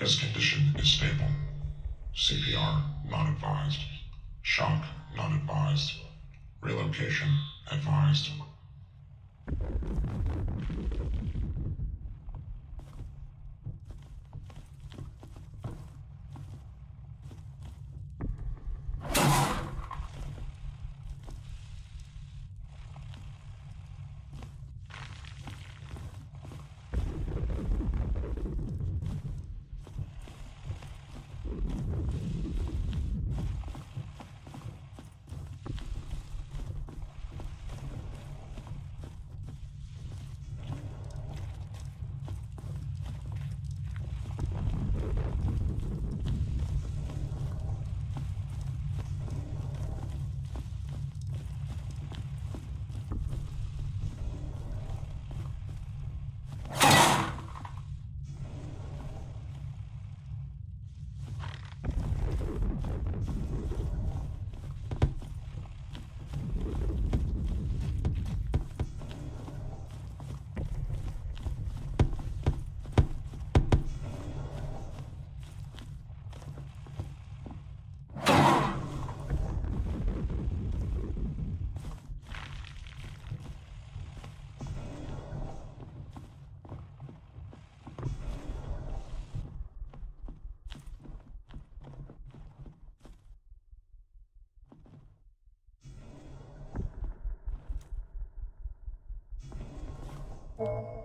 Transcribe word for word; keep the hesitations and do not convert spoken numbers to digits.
His condition is stable. C P R not advised. Shock not advised. Relocation advised. Thank you.